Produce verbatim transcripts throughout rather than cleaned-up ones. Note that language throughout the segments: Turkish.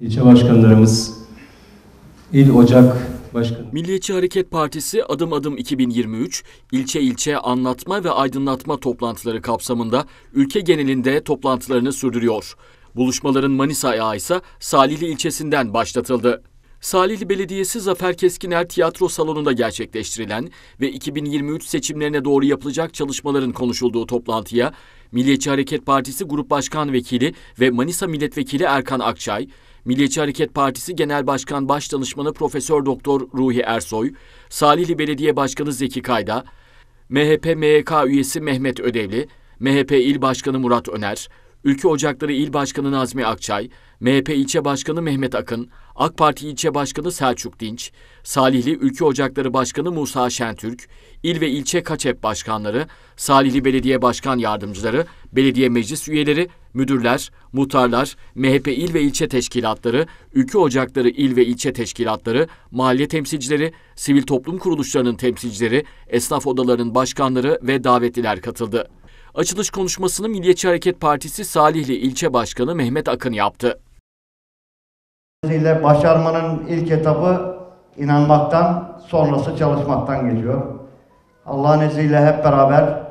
ilçe başkanlarımız, il ocak başkanı. Milliyetçi Hareket Partisi Adım Adım iki bin yirmi üç, ilçe ilçe anlatma ve aydınlatma toplantıları kapsamında ülke genelinde toplantılarını sürdürüyor. Buluşmaların Manisa'ya ise Salihli ilçesinden başlatıldı. Salihli Belediyesi Zafer Keskiner Tiyatro Salonu'nda gerçekleştirilen ve iki bin yirmi üç seçimlerine doğru yapılacak çalışmaların konuşulduğu toplantıya Milliyetçi Hareket Partisi Grup Başkan Vekili ve Manisa Milletvekili Erkan Akçay, Milliyetçi Hareket Partisi Genel Başkan Başdanışmanı Profesör Doktor Ruhi Ersoy, Salihli Belediye Başkanı Zeki Kaydaş, M H P M Y K üyesi Mehmet Ödevli, M H P İl Başkanı Murat Öner, Ülke Ocakları İl Başkanı Nazmi Akçay, M H P İlçe Başkanı Mehmet Akın, AK Parti İlçe Başkanı Selçuk Dinç, Salihli Ülke Ocakları Başkanı Musa Şentürk, İl ve İlçe Kaçep Başkanları, Salihli Belediye Başkan Yardımcıları, Belediye Meclis Üyeleri, Müdürler, Muhtarlar, M H P İl ve İlçe Teşkilatları, Ülke Ocakları İl ve İlçe Teşkilatları, Mahalle Temsilcileri, Sivil Toplum Kuruluşlarının Temsilcileri, Esnaf Odalarının Başkanları ve davetliler katıldı. Açılış konuşmasını Milliyetçi Hareket Partisi Salihli İlçe Başkanı Mehmet Akın yaptı. Başarmanın ilk etabı inanmaktan, sonrası çalışmaktan geçiyor. Allah'ın izniyle hep beraber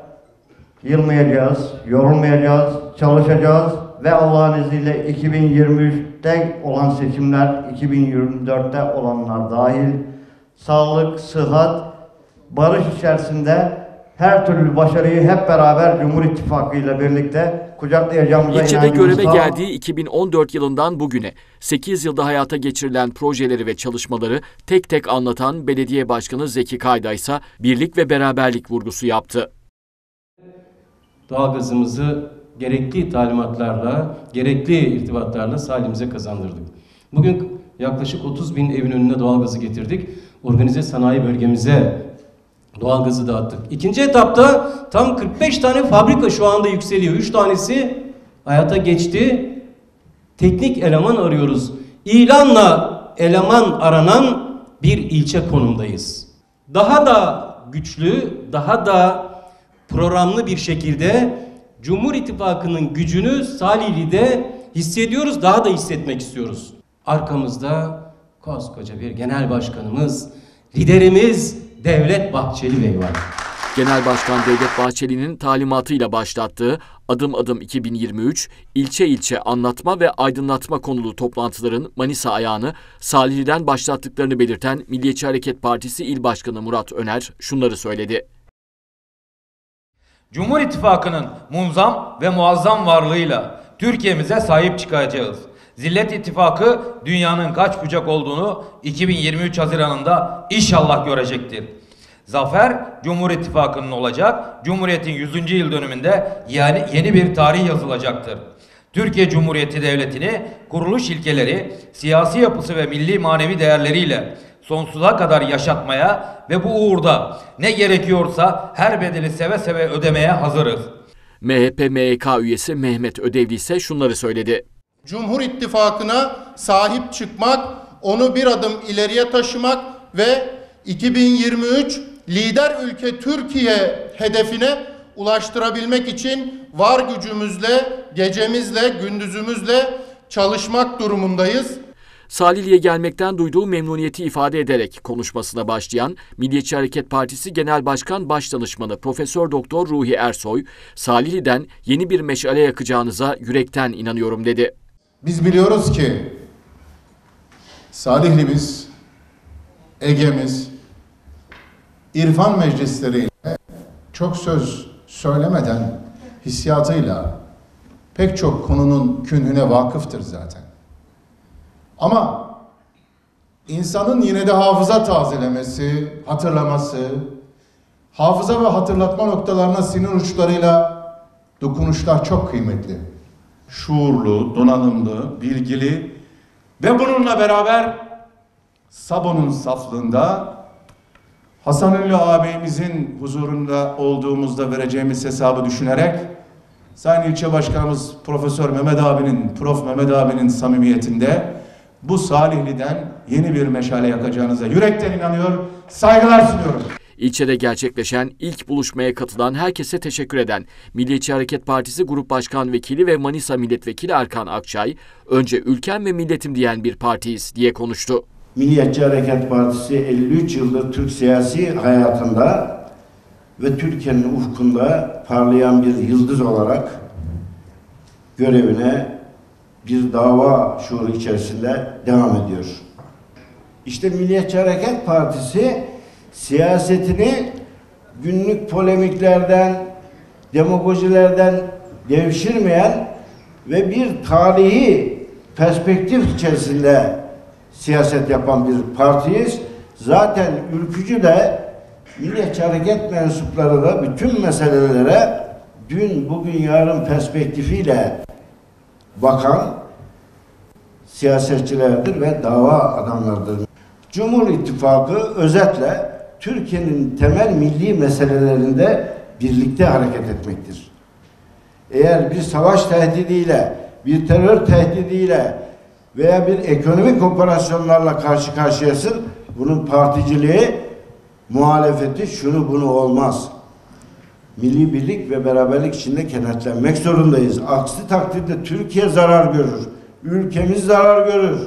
yılmayacağız, yorulmayacağız, çalışacağız ve Allah'ın izniyle iki bin yirmi üçte olan seçimler, iki bin yirmi dörtte olanlar dahil sağlık, sıhhat, barış içerisinde her türlü başarıyı hep beraber Cumhur İttifakı ile birlikte kucaklayacağımıza İlçede göreve da... geldiği iki bin on dört yılından bugüne sekiz yılda hayata geçirilen projeleri ve çalışmaları tek tek anlatan Belediye Başkanı Zeki Kaydaş ise birlik ve beraberlik vurgusu yaptı. Doğalgazımızı gerekli talimatlarla, gerekli irtibatlarla sahilimize kazandırdık. Bugün yaklaşık otuz bin evin önüne doğalgazı getirdik. Organize sanayi bölgemize doğalgazı dağıttık. İkinci etapta tam kırk beş tane fabrika şu anda yükseliyor. üç tanesi hayata geçti. Teknik eleman arıyoruz. İlanla eleman aranan bir ilçe konumdayız. Daha da güçlü, daha da programlı bir şekilde Cumhur İttifakı'nın gücünü Salihli'de hissediyoruz, daha da hissetmek istiyoruz. Arkamızda koskoca bir genel başkanımız, liderimiz, Devlet Bahçeli Bey var. Genel Başkan Devlet Bahçeli'nin talimatıyla başlattığı Adım Adım iki bin yirmi üç, ilçe ilçe anlatma ve aydınlatma konulu toplantıların Manisa ayağını Salihli'den başlattıklarını belirten Milliyetçi Hareket Partisi İl Başkanı Murat Öner şunları söyledi. Cumhur İttifakı'nın munzam ve muazzam varlığıyla Türkiye'mize sahip çıkacağız. Zillet İttifakı dünyanın kaç bucak olduğunu iki bin yirmi üç Haziran'ında inşallah görecektir. Zafer Cumhur İttifakı'nın olacak. Cumhuriyet'in yüzüncü yıl dönümünde yani yeni bir tarih yazılacaktır. Türkiye Cumhuriyeti Devleti'ni kuruluş ilkeleri, siyasi yapısı ve milli manevi değerleriyle sonsuza kadar yaşatmaya ve bu uğurda ne gerekiyorsa her bedeli seve seve ödemeye hazırız. M H P M Y K üyesi Mehmet Ödevli ise şunları söyledi. Cumhur İttifakı'na sahip çıkmak, onu bir adım ileriye taşımak ve iki bin yirmi üç lider ülke Türkiye hedefine ulaştırabilmek için var gücümüzle, gecemizle, gündüzümüzle çalışmak durumundayız. Salihli'ye gelmekten duyduğu memnuniyeti ifade ederek konuşmasına başlayan Milliyetçi Hareket Partisi Genel Başkan Başdanışmanı Profesör Doktor Ruhi Ersoy, Salihli'den yeni bir meşale yakacağınıza yürekten inanıyorum dedi. Biz biliyoruz ki Salihli'miz, Ege'miz, irfan meclisleriyle çok söz söylemeden hissiyatıyla pek çok konunun künhüne vakıftır zaten. Ama insanın yine de hafıza tazelemesi, hatırlaması, hafıza ve hatırlatma noktalarına sinir uçlarıyla dokunuşlar çok kıymetli. Şuurlu, donanımlı, bilgili ve bununla beraber Sabon'un saflığında Hasan Ünlü ağabeyimizin huzurunda olduğumuzda vereceğimiz hesabı düşünerek Sayın İlçe Başkanımız Profesör Mehmet abinin, Prof Mehmet abinin samimiyetinde bu Salihli'den yeni bir meşale yakacağınıza yürekten inanıyor, saygılar sunuyorum. İlçede gerçekleşen ilk buluşmaya katılan herkese teşekkür eden Milliyetçi Hareket Partisi Grup Başkan Vekili ve Manisa Milletvekili Erkan Akçay, önce ülkem ve milletim diyen bir partiyiz diye konuştu. Milliyetçi Hareket Partisi elli üç yıldır Türk siyasi hayatında ve Türkiye'nin ufkunda parlayan bir yıldız olarak görevine bir dava şuuru içerisinde devam ediyor. İşte Milliyetçi Hareket Partisi siyasetini günlük polemiklerden, demagojilerden devşirmeyen ve bir tarihi perspektif içerisinde siyaset yapan bir partiyiz. Zaten ülkücü de, Milliyetçi Hareket mensupları da bütün meselelere dün, bugün, yarın perspektifiyle bakan siyasetçilerdir ve dava adamlardır. Cumhur İttifakı özetle Türkiye'nin temel milli meselelerinde birlikte hareket etmektir. Eğer bir savaş tehdidiyle, bir terör tehdidiyle veya bir ekonomik operasyonlarla karşı karşıyasın, bunun particiliği, muhalefeti, şunu bunu olmaz. Milli birlik ve beraberlik içinde kenetlenmek zorundayız. Aksi takdirde Türkiye zarar görür. Ülkemiz zarar görür.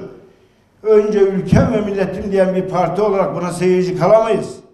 Önce ülkem ve milletim diyen bir parti olarak buna seyirci kalamayız.